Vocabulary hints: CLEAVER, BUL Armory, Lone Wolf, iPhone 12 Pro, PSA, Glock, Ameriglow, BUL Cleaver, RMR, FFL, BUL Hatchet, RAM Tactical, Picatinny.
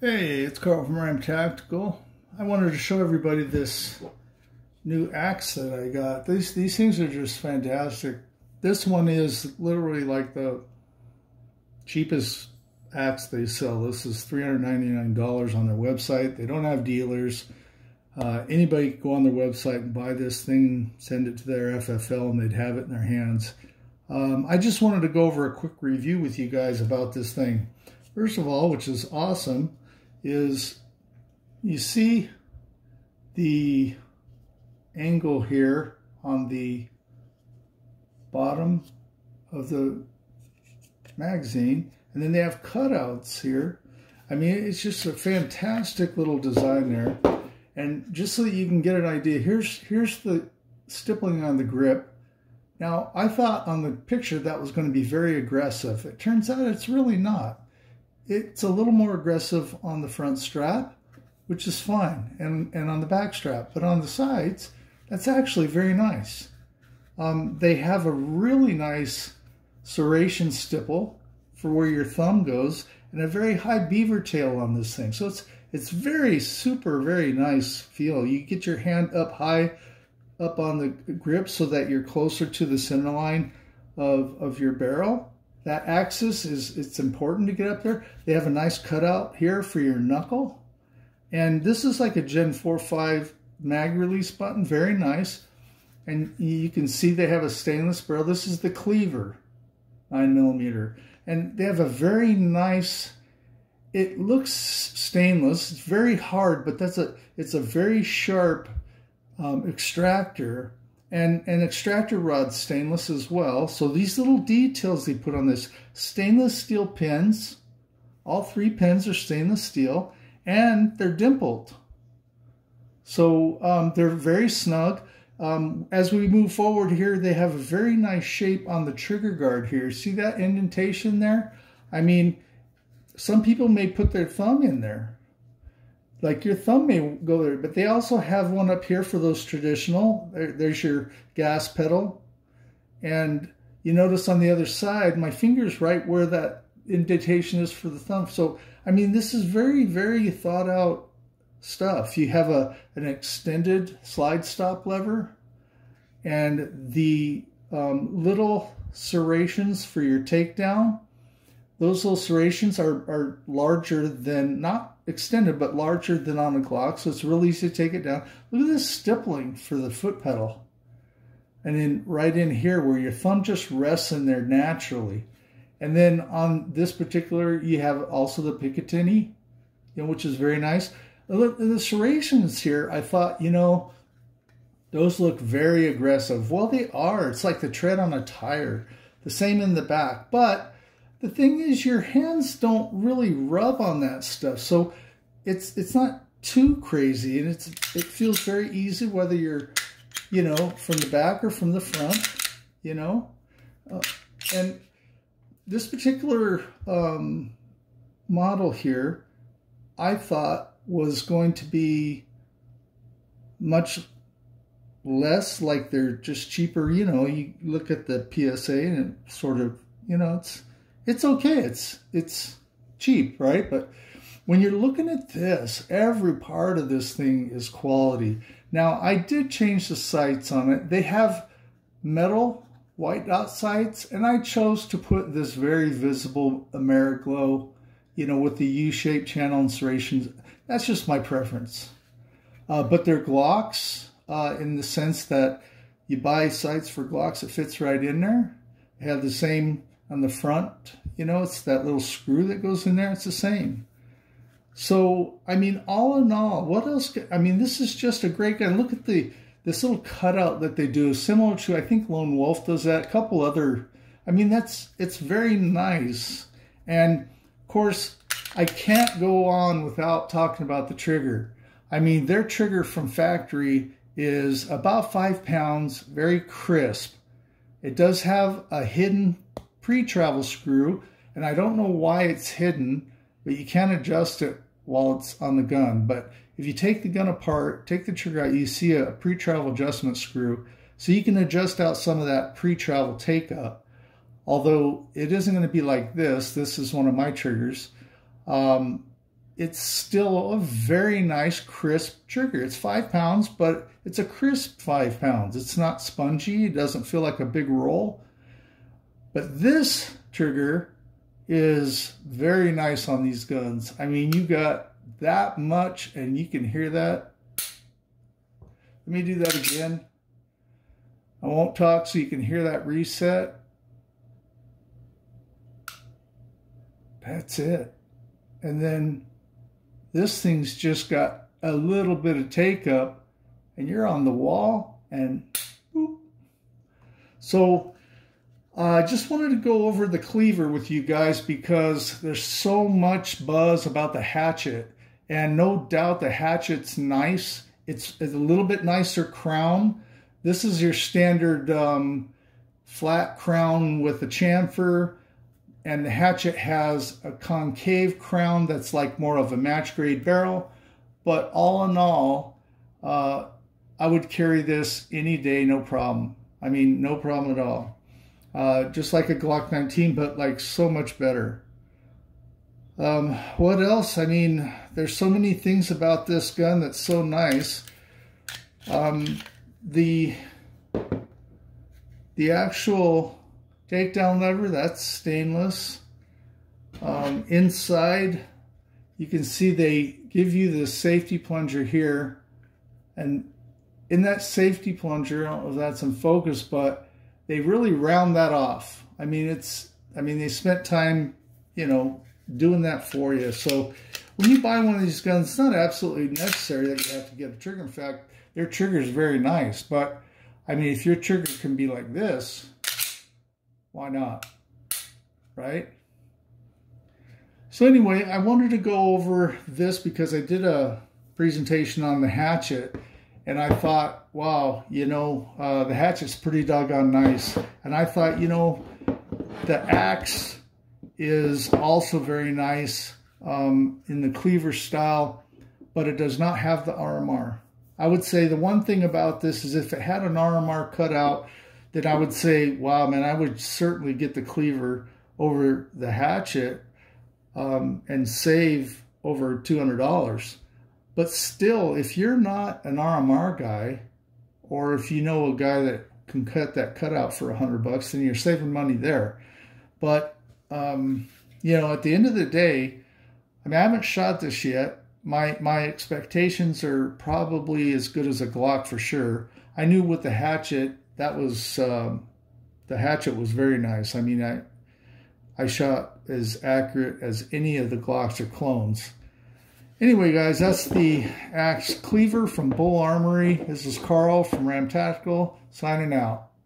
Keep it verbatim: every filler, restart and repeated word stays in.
Hey, it's Carl from RAM Tactical. I wanted to show everybody this new axe that I got. These these things are just fantastic. This one is literally like the cheapest axe they sell. This is three hundred ninety-nine dollars on their website. They don't have dealers. Uh, anybody could go on their website and buy this thing, send it to their F F L, and they'd have it in their hands. Um, I just wanted to go over a quick review with you guys about this thing. First of all, which is awesome, is you see the angle here on the bottom of the magazine, and then they have cutouts here. I mean, it's just a fantastic little design there. And just so that you can get an idea, here's here's the stippling on the grip. Now, I thought on the picture that was going to be very aggressive. It turns out it's really not. It's a little more aggressive on the front strap, which is fine, and, and on the back strap. But on the sides, that's actually very nice. Um, they have a really nice serration stipple for where your thumb goes, and a very high beaver tail on this thing. So it's, it's very super, very nice feel. You get your hand up high, up on the grip so that you're closer to the center line of, of your barrel. That axis is, it's important to get up there. They have a nice cutout here for your knuckle. And this is like a Gen four five mag release button, very nice. And you can see they have a stainless barrel. This is the Cleaver nine millimeter. And they have a very nice, it looks stainless. It's very hard, but that's a, it's a very sharp um, extractor. And an extractor rod, stainless as well. So these little details they put on this, stainless steel pins, all three pins are stainless steel, and they're dimpled. So um, they're very snug. Um, as we move forward here, they have a very nice shape on the trigger guard here. See that indentation there? I mean, some people may put their thumb in there. Like your thumb may go there, but they also have one up here for those traditional. There, there's your gas pedal. And you notice on the other side, my finger's right where that indentation is for the thumb. So, I mean, this is very, very thought out stuff. You have a an extended slide stop lever and the um, little serrations for your takedown. Those little serrations are, are larger than, not extended, but larger than on a Glock, so it's really easy to take it down. Look at this stippling for the foot pedal. And then right in here where your thumb just rests in there naturally. And then on this particular, you have also the Picatinny, you know, which is very nice. Look, the serrations here, I thought, you know, those look very aggressive. Well, they are. It's like the tread on a tire. The same in the back, but the thing is, your hands don't really rub on that stuff, so it's it's not too crazy, and it's it feels very easy whether you're, you know, from the back or from the front, you know. Uh, and this particular um, model here, I thought was going to be much less like they're just cheaper. You know, you look at the P S A and it sort of, you know, it's. It's okay, it's it's cheap, right? But when you're looking at this, every part of this thing is quality. Now, I did change the sights on it. They have metal white dot sights, and I chose to put this very visible Ameriglow, you know, with the U-shaped channel and serrations. That's just my preference. Uh, but they're Glocks uh, in the sense that you buy sights for Glocks, it fits right in there. They have the same on the front, you know, it's that little screw that goes in there, it's the same. So, I mean, all in all, what else, could, I mean, this is just a great gun. Look at the this little cutout that they do, similar to, I think Lone Wolf does that, a couple other, I mean, that's, it's very nice. And, of course, I can't go on without talking about the trigger. I mean, their trigger from factory is about five pounds, very crisp. It does have a hidden pre-travel screw, and I don't know why it's hidden, but you can adjust it while it's on the gun. But if you take the gun apart, take the trigger out, you see a pre-travel adjustment screw, so you can adjust out some of that pre-travel take up. Although it isn't going to be like this, this is one of my triggers. Um, it's still a very nice crisp trigger. It's five pounds, but it's a crisp five pounds. It's not spongy. It doesn't feel like a big roll. But this trigger is very nice on these guns. I mean, you got that much and you can hear that. Let me do that again. I won't talk so you can hear that reset. That's it. And then this thing's just got a little bit of take up and you're on the wall and boop. So I uh, just wanted to go over the Cleaver with you guys because there's so much buzz about the Hatchet, and no doubt the Hatchet's nice. It's, it's a little bit nicer crown. This is your standard um, flat crown with a chamfer, and the Hatchet has a concave crown that's like more of a match grade barrel. But all in all, uh, I would carry this any day, no problem. I mean, no problem at all. Uh, just like a Glock nineteen, but like so much better. Um, what else? I mean, there's so many things about this gun that's so nice. Um, the, the actual takedown lever, that's stainless. Um, inside, you can see they give you the safety plunger here. And in that safety plunger, I don't know if that's in focus, but they really round that off. I mean, it's, I mean, they spent time, you know, doing that for you. So when you buy one of these guns, it's not absolutely necessary that you have to get a trigger. In fact, their trigger is very nice. But I mean, if your trigger can be like this, why not, right? So anyway, I wanted to go over this because I did a presentation on the Hatchet, and I thought, wow, you know, uh, the Hatchet's pretty doggone nice. And I thought, you know, the axe is also very nice um, in the Cleaver style, but it does not have the R M R. I would say the one thing about this is if it had an R M R cutout, then I would say, wow, man, I would certainly get the Cleaver over the Hatchet um, and save over two hundred dollars. But still, if you're not an R M R guy, or if you know a guy that can cut that cutout for a hundred bucks, then you're saving money there. But, um, you know, at the end of the day, I mean, I haven't shot this yet. My, my expectations are probably as good as a Glock for sure. I knew with the Hatchet, that was, um, the Hatchet was very nice. I mean, I, I shot as accurate as any of the Glocks or clones. Anyway, guys, that's the Axe Cleaver from B U L Armory. This is Carl from RAM Tactical, signing out.